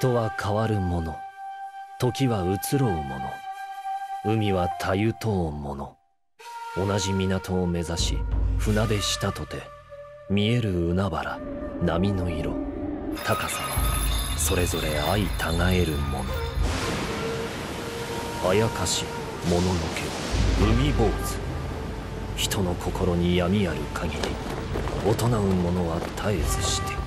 人は変わるもの、時は移ろうもの、海はたゆとうもの。同じ港を目指し船出したとて、見える海原、波の色、高さはそれぞれ相たがえるもの。あやかし、もののけ、海坊主。人の心に闇ある限り、大人うものは絶えずして。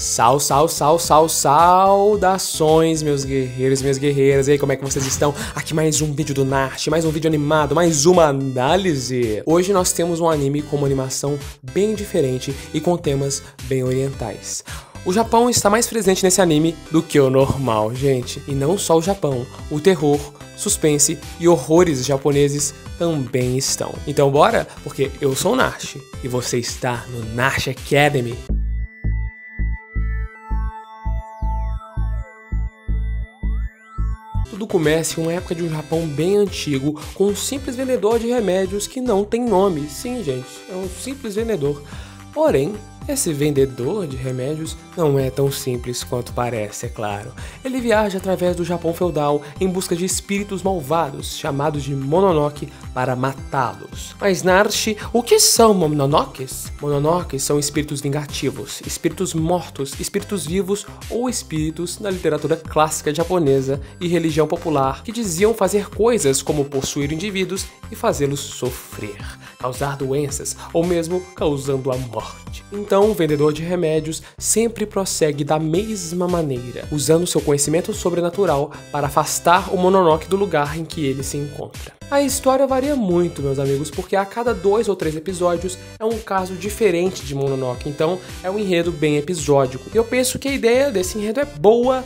Saudações, meus guerreiros e minhas guerreiras. E aí, como é que vocês estão? Aqui mais um vídeo do Narshi, mais um vídeo animado, mais uma análise. Hoje nós temos um anime com uma animação bem diferente e com temas bem orientais. O Japão está mais presente nesse anime do que o normal, gente. E não só o Japão, o terror, suspense e horrores japoneses também estão. Então bora? Porque eu sou o Narshi e você está no Narshi Academy. Tudo começa em uma época de um Japão bem antigo, com um simples vendedor de remédios que não tem nome. Sim, gente, é um simples vendedor. Porém, esse vendedor de remédios não é tão simples quanto parece, é claro. Ele viaja através do Japão feudal em busca de espíritos malvados, chamados de Mononoke, para matá-los. Mas Narshi, o que são Mononokes? Mononokes são espíritos vingativos, espíritos mortos, espíritos vivos ou espíritos da literatura clássica japonesa e religião popular que diziam fazer coisas como possuir indivíduos e fazê-los sofrer, causar doenças ou mesmo causando a morte. Então, o vendedor de remédios sempre prossegue da mesma maneira, usando seu conhecimento sobrenatural para afastar o Mononoke do lugar em que ele se encontra. A história varia muito, meus amigos, porque a cada 2 ou 3 episódios é um caso diferente de Mononoke, então é um enredo bem episódico. Eu penso que a ideia desse enredo é boa,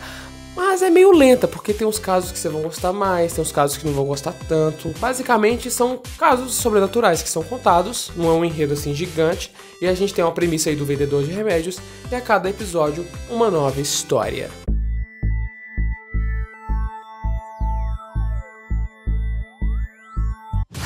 mas é meio lenta, porque tem uns casos que vocês vão gostar mais, tem uns casos que não vão gostar tanto. Basicamente, são casos sobrenaturais que são contados, não é um enredo assim gigante, e a gente tem uma premissa aí do vendedor de remédios, e a cada episódio, uma nova história.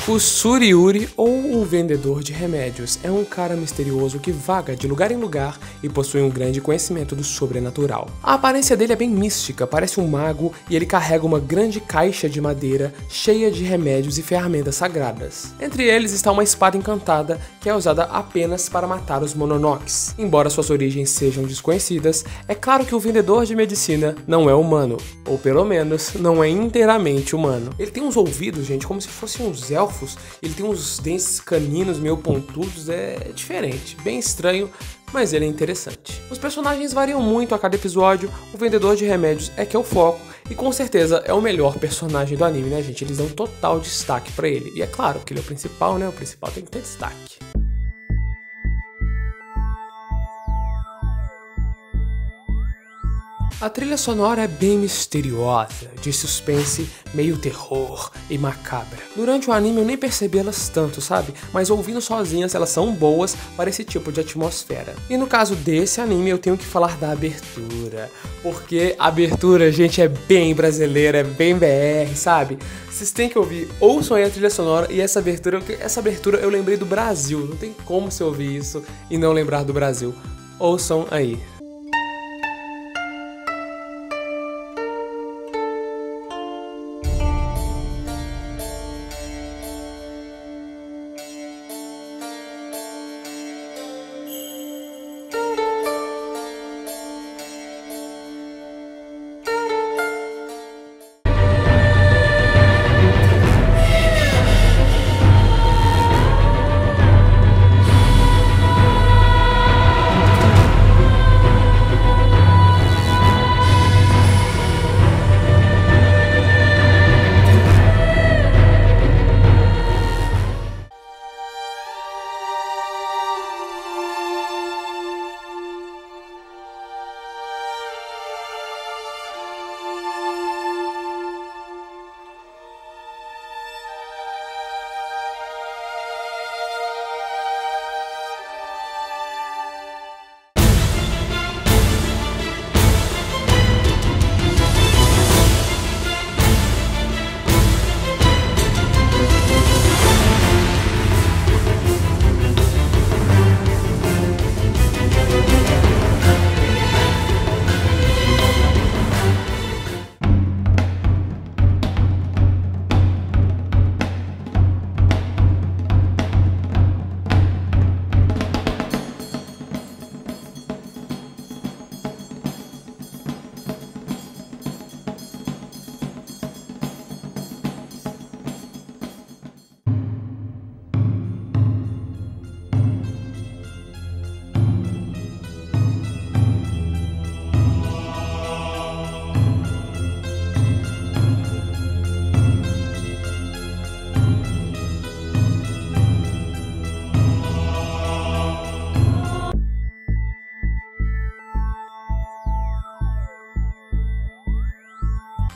O Suriuri, ou o vendedor de remédios, é um cara misterioso que vaga de lugar em lugar e possui um grande conhecimento do sobrenatural. A aparência dele é bem mística, parece um mago e ele carrega uma grande caixa de madeira cheia de remédios e ferramentas sagradas. Entre eles está uma espada encantada que é usada apenas para matar os Mononokes. Embora suas origens sejam desconhecidas, é claro que o vendedor de medicina não é humano, ou pelo menos não é inteiramente humano. Ele tem uns ouvidos, gente, como se fossem uns elfos. Ele tem uns dentes caninos meio pontudos, é diferente, bem estranho, mas ele é interessante. Os personagens variam muito a cada episódio, o vendedor de remédios é que é o foco, e com certeza é o melhor personagem do anime, né, gente? Eles dão total destaque pra ele, e é claro que ele é o principal, né? O principal tem que ter destaque. A trilha sonora é bem misteriosa, de suspense, meio terror e macabra. Durante o anime eu nem percebi elas tanto, sabe? Mas ouvindo sozinhas elas são boas para esse tipo de atmosfera. E no caso desse anime eu tenho que falar da abertura. Porque a abertura, gente, é bem brasileira, é bem BR, sabe? Vocês têm que ouvir, ouçam aí a trilha sonora e essa abertura eu lembrei do Brasil. Não tem como você ouvir isso e não lembrar do Brasil. Ouçam aí.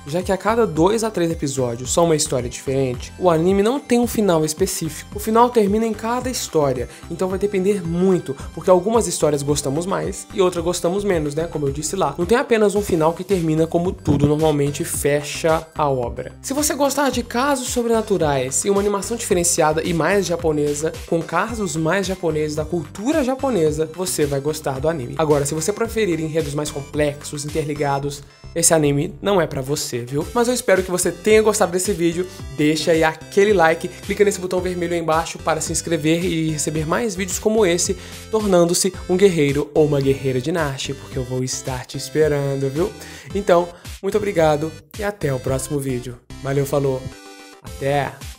já que a cada 2 a 3 episódios são uma história diferente, o anime não tem um final específico. O final termina em cada história, então vai depender muito, porque algumas histórias gostamos mais e outras gostamos menos, né? Como eu disse lá. Não tem apenas um final que termina como tudo normalmente fecha a obra. Se você gostar de casos sobrenaturais e uma animação diferenciada e mais japonesa, com casos mais japoneses da cultura japonesa, você vai gostar do anime. Agora, se você preferir enredos mais complexos, interligados, esse anime não é pra você, viu? Mas eu espero que você tenha gostado desse vídeo. Deixa aí aquele like, clica nesse botão vermelho aí embaixo para se inscrever e receber mais vídeos como esse, tornando-se um guerreiro ou uma guerreira de Narshi, porque eu vou estar te esperando, viu? Então, muito obrigado e até o próximo vídeo. Valeu, falou, até!